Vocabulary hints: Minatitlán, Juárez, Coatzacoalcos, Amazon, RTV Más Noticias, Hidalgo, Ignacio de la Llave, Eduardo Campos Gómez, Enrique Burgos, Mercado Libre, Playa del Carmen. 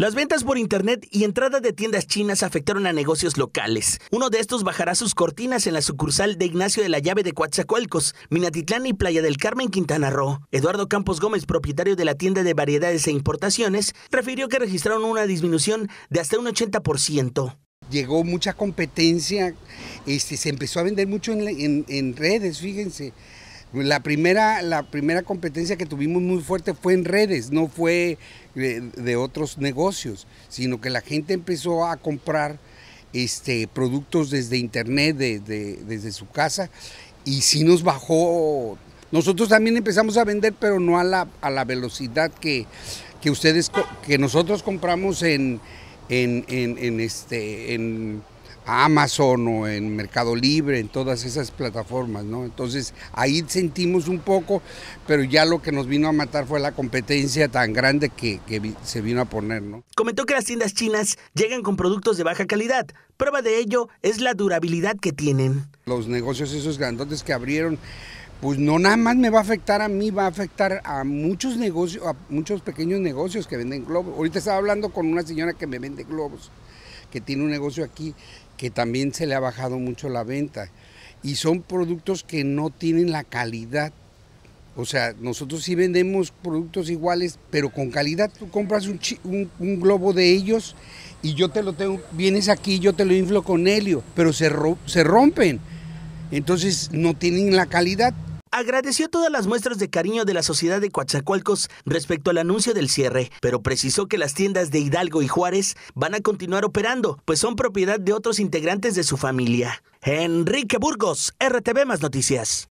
Las ventas por internet y entrada de tiendas chinas afectaron a negocios locales. Uno de estos bajará sus cortinas en la sucursal de Ignacio de la Llave de Coatzacoalcos, Minatitlán y Playa del Carmen, Quintana Roo. Eduardo Campos Gómez, propietario de la tienda de variedades e importaciones, refirió que registraron una disminución de hasta un 80%. Llegó mucha competencia, se empezó a vender mucho en redes, fíjense. La primera competencia que tuvimos muy fuerte fue en redes, no fue de otros negocios, sino que la gente empezó a comprar productos desde internet, desde su casa, y sí nos bajó. Nosotros también empezamos a vender, pero no a la velocidad que nosotros compramos en Amazon o en Mercado Libre, en todas esas plataformas, ¿no? Entonces ahí sentimos un poco, pero ya lo que nos vino a matar fue la competencia tan grande que se vino a poner, ¿no? Comentó que las tiendas chinas llegan con productos de baja calidad. Prueba de ello es la durabilidad que tienen. Los negocios esos grandotes que abrieron, pues no nada más me va a afectar a mí, va a afectar a muchos negocios, a muchos pequeños negocios que venden globos. Ahorita estaba hablando con una señora que me vende globos, que tiene un negocio aquí, que también se le ha bajado mucho la venta. Y son productos que no tienen la calidad. O sea, nosotros sí vendemos productos iguales, pero con calidad. Tú compras un globo de ellos y yo te lo tengo, vienes aquí, yo te lo inflo con helio, pero se rompen. Entonces no tienen la calidad. Agradeció todas las muestras de cariño de la sociedad de Coatzacoalcos respecto al anuncio del cierre, pero precisó que las tiendas de Hidalgo y Juárez van a continuar operando, pues son propiedad de otros integrantes de su familia. Enrique Burgos, RTV Más Noticias.